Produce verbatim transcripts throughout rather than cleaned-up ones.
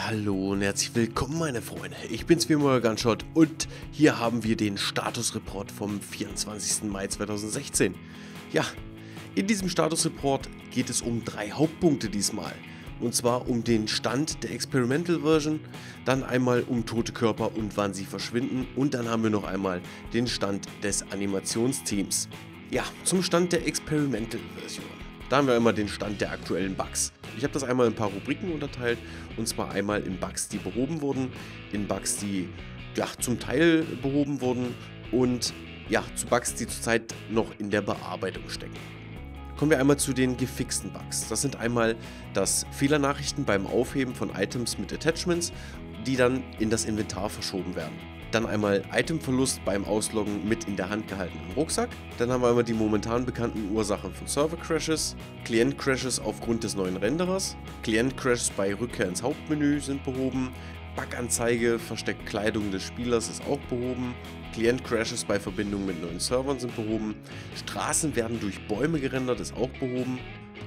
Ja, hallo und herzlich willkommen meine Freunde, ich bin's wie immer, Gunshot, und hier haben wir den Statusreport vom vierundzwanzigsten Mai zweitausendsechzehn. Ja, in diesem Statusreport geht es um drei Hauptpunkte diesmal. Und zwar um den Stand der Experimental Version, dann einmal um tote Körper und wann sie verschwinden, und dann haben wir noch einmal den Stand des Animationsteams. Ja, zum Stand der Experimental Version. Da haben wir immer den Stand der aktuellen Bugs. Ich habe das einmal in ein paar Rubriken unterteilt, und zwar einmal in Bugs, die behoben wurden, in Bugs, die ja, zum Teil behoben wurden, und ja, zu Bugs, die zurzeit noch in der Bearbeitung stecken. Kommen wir einmal zu den gefixten Bugs. Das sind einmal das Fehlernachrichten beim Aufheben von Items mit Attachments, die dann in das Inventar verschoben werden. Dann einmal Itemverlust beim Ausloggen mit in der Hand gehaltenem Rucksack. Dann haben wir einmal die momentan bekannten Ursachen von Server-Crashes, Client-Crashes aufgrund des neuen Renderers, Client-Crashes bei Rückkehr ins Hauptmenü sind behoben, Bug-Anzeige, versteckte Kleidung des Spielers ist auch behoben, Client-Crashes bei Verbindung mit neuen Servern sind behoben, Straßen werden durch Bäume gerendert, ist auch behoben.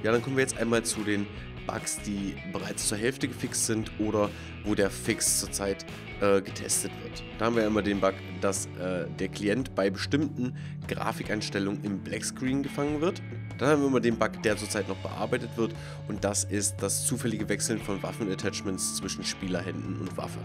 Ja, dann kommen wir jetzt einmal zu den Bugs, die bereits zur Hälfte gefixt sind oder wo der Fix zurzeit äh, getestet wird. Da haben wir immer den Bug, dass äh, der Klient bei bestimmten Grafikeinstellungen im Blackscreen gefangen wird. Dann haben wir immer den Bug, der zurzeit noch bearbeitet wird, und das ist das zufällige Wechseln von Waffen-Attachments zwischen Spielerhänden und Waffe.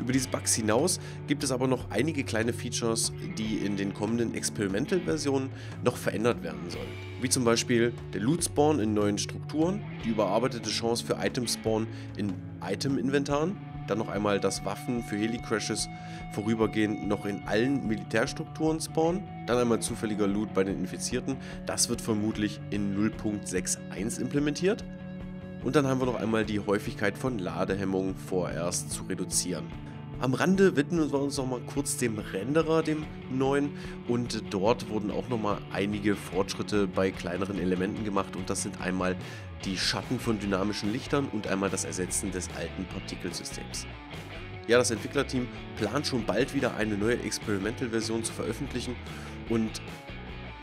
Über diese Bugs hinaus gibt es aber noch einige kleine Features, die in den kommenden Experimental-Versionen noch verändert werden sollen. Wie zum Beispiel der Loot-Spawn in neuen Strukturen, die überarbeitete Chance für Item-Spawn in Item-Inventaren, dann noch einmal, dass Waffen für Heli-Crashes vorübergehend noch in allen Militärstrukturen spawnen. Dann einmal zufälliger Loot bei den Infizierten. Das wird vermutlich in null Punkt einundsechzig implementiert. Und dann haben wir noch einmal die Häufigkeit von Ladehemmungen vorerst zu reduzieren. Am Rande widmen wir uns noch mal kurz dem Renderer, dem neuen, und dort wurden auch noch mal einige Fortschritte bei kleineren Elementen gemacht, und das sind einmal die Schatten von dynamischen Lichtern und einmal das Ersetzen des alten Partikelsystems. Ja, das Entwicklerteam plant schon bald wieder eine neue Experimental-Version zu veröffentlichen, und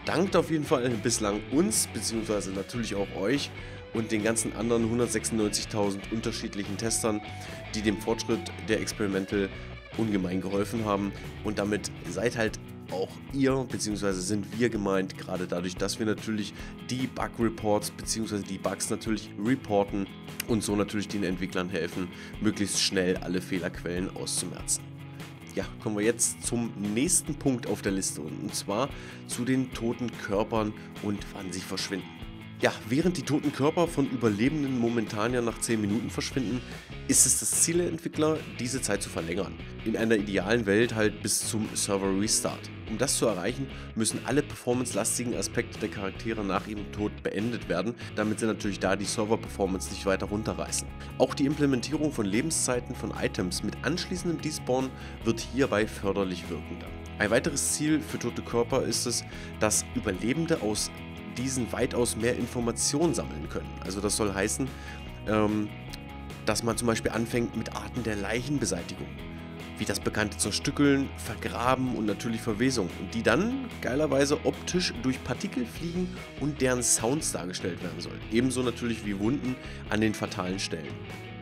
dankt auf jeden Fall bislang uns, beziehungsweise natürlich auch euch und den ganzen anderen hundertsechsundneunzigtausend unterschiedlichen Testern, die dem Fortschritt der Experimental ungemein geholfen haben. Und damit seid halt auch ihr, beziehungsweise sind wir gemeint, gerade dadurch, dass wir natürlich die Bug-Reports, beziehungsweise die Bugs natürlich reporten und so natürlich den Entwicklern helfen, möglichst schnell alle Fehlerquellen auszumerzen. Ja, kommen wir jetzt zum nächsten Punkt auf der Liste, und zwar zu den toten Körpern und wann sie verschwinden. Ja, während die toten Körper von Überlebenden momentan ja nach zehn Minuten verschwinden, ist es das Ziel der Entwickler, diese Zeit zu verlängern. In einer idealen Welt halt bis zum Server-Restart. Um das zu erreichen, müssen alle performance-lastigen Aspekte der Charaktere nach ihrem Tod beendet werden, damit sie natürlich da die Server-Performance nicht weiter runterreißen. Auch die Implementierung von Lebenszeiten von Items mit anschließendem Despawn wird hierbei förderlich wirken. Ein weiteres Ziel für tote Körper ist es, dass Überlebende aus diesen weitaus mehr Informationen sammeln können. Also das soll heißen, ähm, dass man zum Beispiel anfängt mit Arten der Leichenbeseitigung, wie das bekannte Zerstückeln, Vergraben und natürlich Verwesung, die dann geilerweise optisch durch Partikel fliegen und deren Sounds dargestellt werden sollen. Ebenso natürlich wie Wunden an den fatalen Stellen.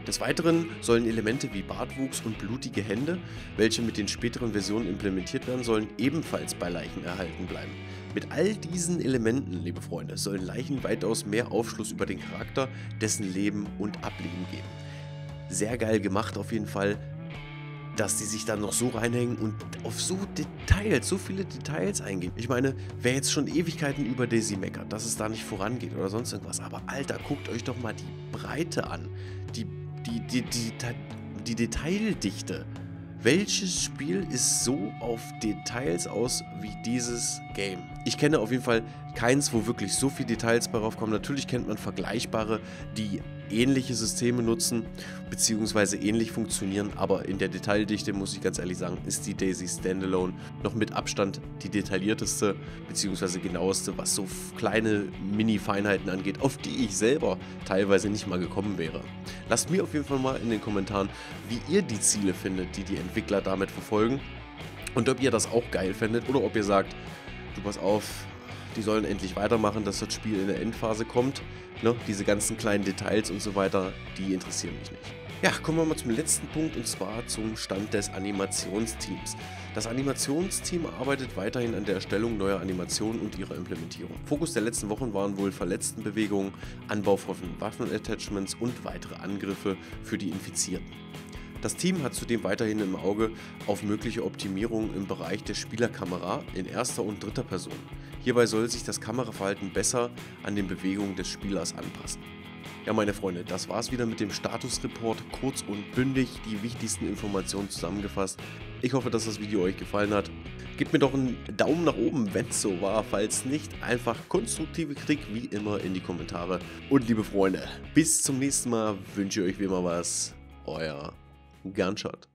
Des Weiteren sollen Elemente wie Bartwuchs und blutige Hände, welche mit den späteren Versionen implementiert werden sollen, ebenfalls bei Leichen erhalten bleiben. Mit all diesen Elementen, liebe Freunde, sollen Leichen weitaus mehr Aufschluss über den Charakter, dessen Leben und Ableben geben. Sehr geil gemacht auf jeden Fall, dass die sich dann noch so reinhängen und auf so Details, so viele Details eingehen. Ich meine, wer jetzt schon Ewigkeiten über DayZ meckert, dass es da nicht vorangeht oder sonst irgendwas, aber Alter, guckt euch doch mal die Breite an, die Die, die, die, die Detaildichte. Welches Spiel ist so auf Details aus wie dieses Game? Ich kenne auf jeden Fall keins, wo wirklich so viele Details bei raufkommen. Natürlich kennt man vergleichbare, die ähnliche Systeme nutzen, beziehungsweise ähnlich funktionieren, aber in der Detaildichte, muss ich ganz ehrlich sagen, ist die DayZ Standalone noch mit Abstand die detaillierteste, beziehungsweise genaueste, was so kleine Mini-Feinheiten angeht, auf die ich selber teilweise nicht mal gekommen wäre. Lasst mir auf jeden Fall mal in den Kommentaren, wie ihr die Ziele findet, die die Entwickler damit verfolgen, und ob ihr das auch geil findet oder ob ihr sagt, du, pass auf, die sollen endlich weitermachen, dass das Spiel in der Endphase kommt. Ne? Diese ganzen kleinen Details und so weiter, die interessieren mich nicht. Ja, kommen wir mal zum letzten Punkt, und zwar zum Stand des Animationsteams. Das Animationsteam arbeitet weiterhin an der Erstellung neuer Animationen und ihrer Implementierung. Fokus der letzten Wochen waren wohl Verletztenbewegungen, Anbau von Waffenattachments und weitere Angriffe für die Infizierten. Das Team hat zudem weiterhin im Auge auf mögliche Optimierungen im Bereich der Spielerkamera in erster und dritter Person. Hierbei soll sich das Kameraverhalten besser an den Bewegungen des Spielers anpassen. Ja, meine Freunde, das war's wieder mit dem Status-Report, kurz und bündig die wichtigsten Informationen zusammengefasst. Ich hoffe, dass das Video euch gefallen hat. Gebt mir doch einen Daumen nach oben, wenn's so war. Falls nicht, einfach konstruktive Kritik wie immer in die Kommentare. Und liebe Freunde, bis zum nächsten Mal, wünsche euch wie immer was, euer Gunshot.